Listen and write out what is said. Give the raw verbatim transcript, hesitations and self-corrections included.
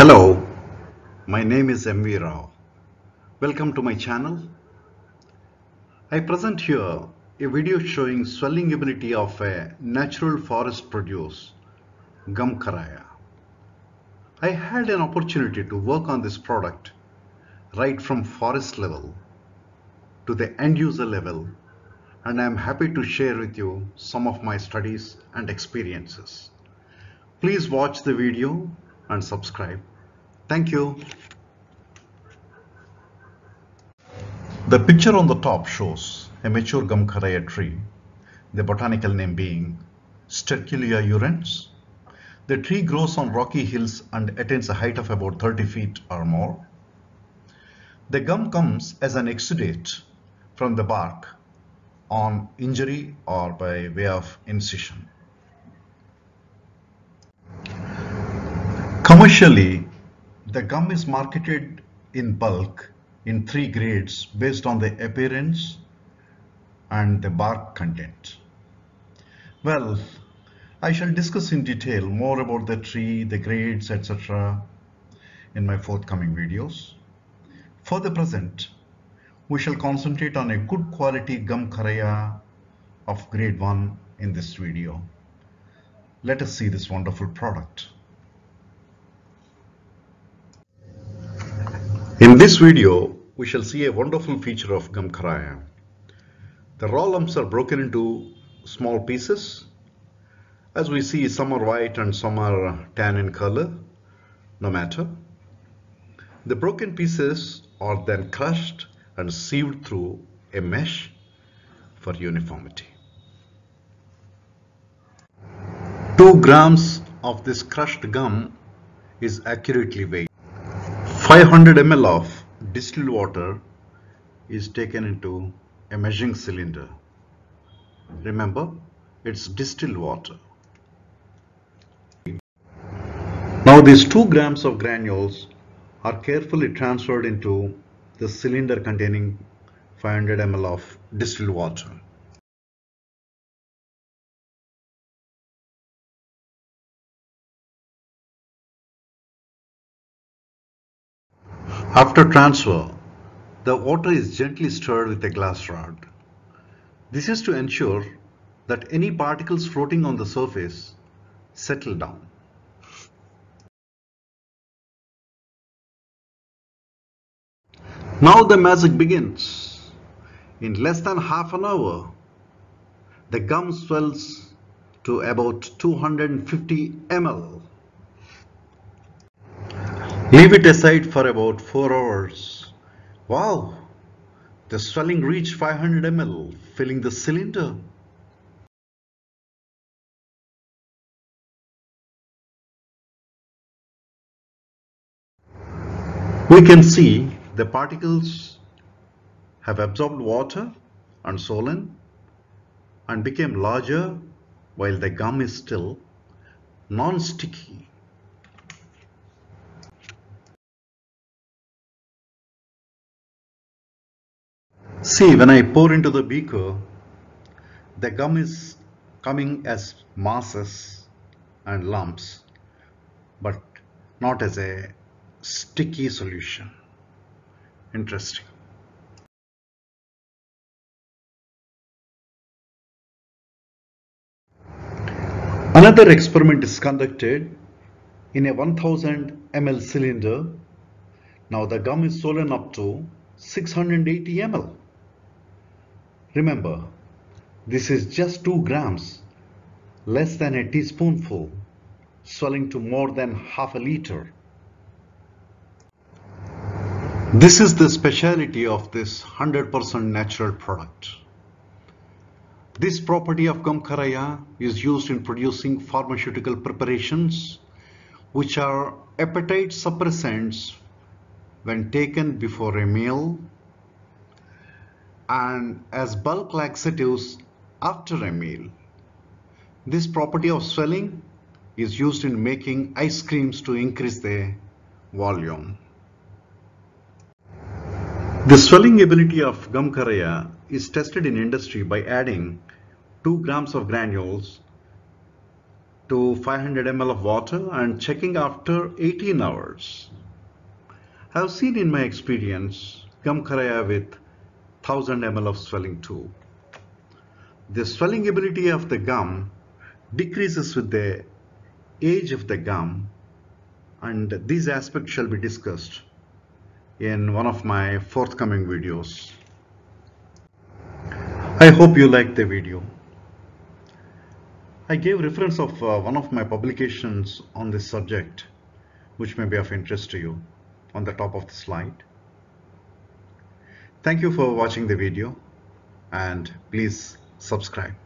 Hello, my name is M V Rao. Welcome to my channel. I present here a video showing swelling ability of a natural forest produce, gum Karaya. I had an opportunity to work on this product right from forest level to the end user level, and I am happy to share with you some of my studies and experiences. Please watch the video and subscribe. Thank you. The picture on the top shows a mature gum Karaya tree, the botanical name being Sterculia urens. The tree grows on rocky hills and attains a height of about thirty feet or more. The gum comes as an exudate from the bark on injury or by way of incision. Commercially, the gum is marketed in bulk in three grades based on the appearance and the bark content. Well, I shall discuss in detail more about the tree, the grades, et cetera in my forthcoming videos. For the present, we shall concentrate on a good quality gum Karaya of grade one in this video. Let us see this wonderful product. In this video, we shall see a wonderful feature of gum Karaya. The raw lumps are broken into small pieces. As we see, some are white and some are tan in color, no matter. The broken pieces are then crushed and sieved through a mesh for uniformity. Two grams of this crushed gum is accurately weighed. five hundred milliliters of distilled water is taken into a measuring cylinder. Remember, it's distilled water. Now these two grams of granules are carefully transferred into the cylinder containing five hundred milliliters of distilled water. After transfer, the water is gently stirred with a glass rod. This is to ensure that any particles floating on the surface settle down. Now the magic begins. In less than half an hour, the gum swells to about two hundred fifty milliliters. Leave it aside for about four hours. Wow! The swelling reached five hundred milliliters, filling the cylinder. We can see the particles have absorbed water and swollen and became larger, while the gum is still non-sticky. See, when I pour into the beaker, the gum is coming as masses and lumps, but not as a sticky solution. Interesting. Another experiment is conducted in a one thousand milliliter cylinder. Now the gum is swollen up to six hundred eighty milliliters. Remember, this is just two grams, less than a teaspoonful, swelling to more than half a liter. This is the speciality of this one hundred percent natural product. This property of gum Karaya is used in producing pharmaceutical preparations, which are appetite suppressants when taken before a meal, and as bulk laxatives after a meal. This property of swelling is used in making ice creams to increase their volume. The swelling ability of gum Karaya is tested in industry by adding two grams of granules to five hundred milliliters of water and checking after eighteen hours. I have seen in my experience gum karaya with one thousand milliliters of swelling too. The swelling ability of the gum decreases with the age of the gum, and these aspects shall be discussed in one of my forthcoming videos. I hope you liked the video. I gave reference of uh, one of my publications on this subject, which may be of interest to you, on the top of the slide. Thank you for watching the video, and please subscribe.